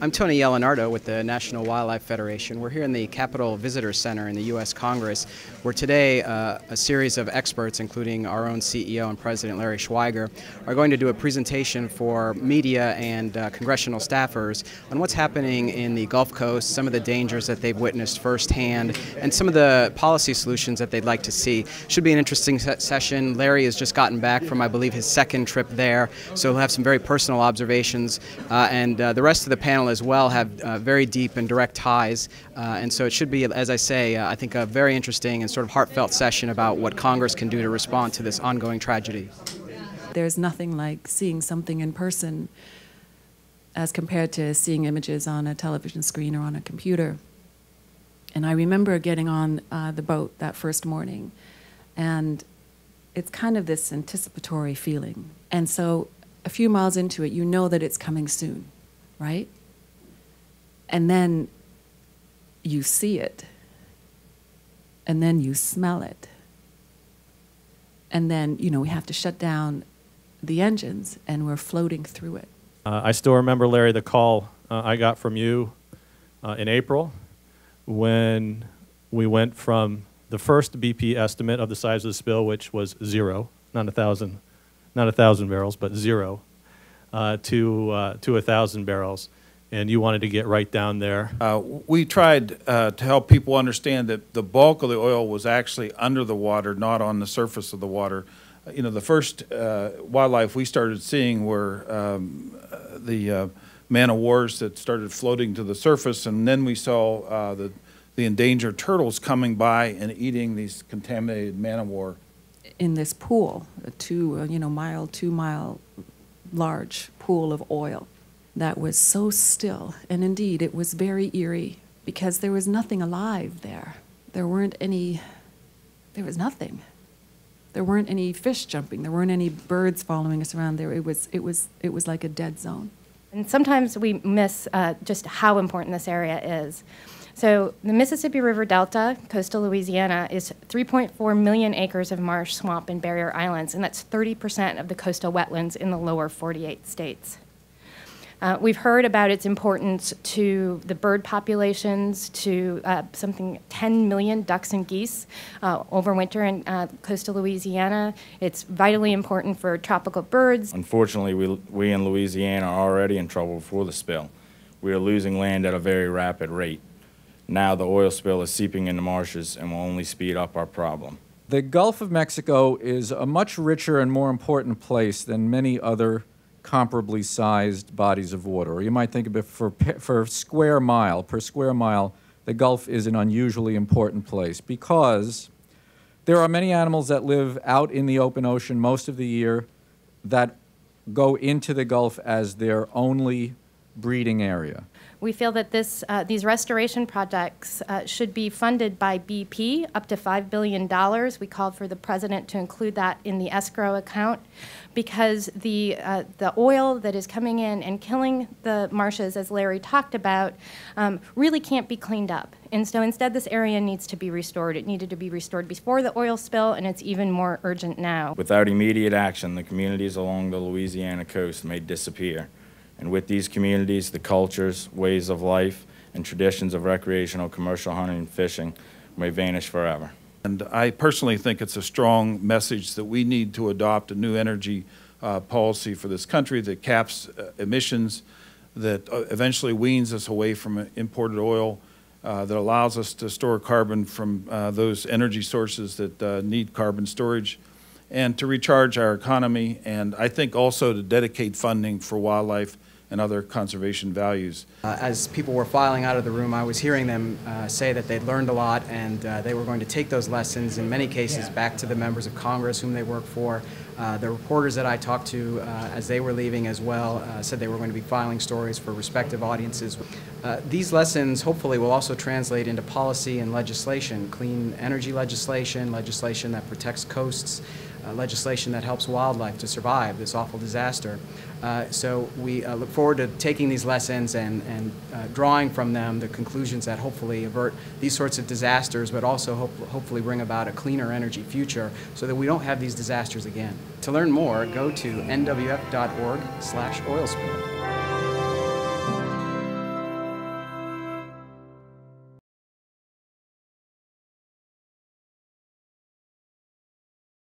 I'm Tony Elinardo with the National Wildlife Federation. We're here in the Capitol Visitor Center in the U.S. Congress, where today a series of experts, including our own CEO and President Larry Schweiger, are going to do a presentation for media and congressional staffers on what's happening in the Gulf Coast, some of the dangers that they've witnessed firsthand, and some of the policy solutions that they'd like to see. Should be an interesting session. Larry has just gotten back from, I believe, his second trip there, so he'll have some very personal observations, and the rest of the panel as well have very deep and direct ties, and so it should be, as I say, I think a very interesting and sort of heartfelt session about what Congress can do to respond to this ongoing tragedy. There's nothing like seeing something in person as compared to seeing images on a television screen or on a computer. And I remember getting on the boat that first morning, and it's kind of this anticipatory feeling. And so a few miles into it, you know that it's coming soon, right? And then you see it, and then you smell it. And then, you know, we have to shut down the engines, and we're floating through it. I still remember, Larry, the call I got from you in April when we went from the first BP estimate of the size of the spill, which was zero, not 1,000 barrels, but zero, to 1,000 barrels, and you wanted to get right down there. We tried to help people understand that the bulk of the oil was actually under the water, not on the surface of the water. You know, the first wildlife we started seeing were the man-of-wars that started floating to the surface, and then we saw the endangered turtles coming by and eating these contaminated man-of-war. In this pool, a two-mile large pool of oil that was so still, and indeed it was very eerie because there was nothing alive there. There was nothing. There weren't any fish jumping. There weren't any birds following us around there. It was like a dead zone. And sometimes we miss just how important this area is. So the Mississippi River Delta, coastal Louisiana, is 3.4 million acres of marsh, swamp, and barrier islands, and that's 30% of the coastal wetlands in the lower 48 states. We've heard about its importance to the bird populations, to something 10 million ducks and geese overwinter in coastal Louisiana. It's vitally important for tropical birds. Unfortunately, we in Louisiana are already in trouble before the spill. We are losing land at a very rapid rate. Now the oil spill is seeping into marshes and will only speed up our problem. The Gulf of Mexico is a much richer and more important place than many other comparably sized bodies of water. Or you might think of it per square mile, the Gulf is an unusually important place because there are many animals that live out in the open ocean most of the year that go into the Gulf as their only breeding area. We feel that these restoration projects should be funded by BP up to $5 billion. We called for the president to include that in the escrow account because the oil that is coming in and killing the marshes, as Larry talked about, really can't be cleaned up. And so instead this area needs to be restored. It needed to be restored before the oil spill, and it's even more urgent now. Without immediate action, the communities along the Louisiana coast may disappear. And with these communities, the cultures, ways of life, and traditions of recreational, commercial hunting and fishing may vanish forever. And I personally think it's a strong message that we need to adopt a new energy policy for this country that caps emissions, that eventually weans us away from imported oil, that allows us to store carbon from those energy sources that need carbon storage, and to recharge our economy, and I think also to dedicate funding for wildlife and other conservation values. As people were filing out of the room, I was hearing them say that they'd learned a lot, and they were going to take those lessons, in many cases, back to the members of Congress whom they work for. The reporters that I talked to as they were leaving as well said they were going to be filing stories for respective audiences. These lessons hopefully will also translate into policy and legislation, clean energy legislation, legislation that protects coasts, legislation that helps wildlife to survive this awful disaster. So we look forward to taking these lessons and drawing from them the conclusions that hopefully avert these sorts of disasters, but also hopefully bring about a cleaner energy future so that we don't have these disasters again. To learn more, go to nwf.org/oilspill.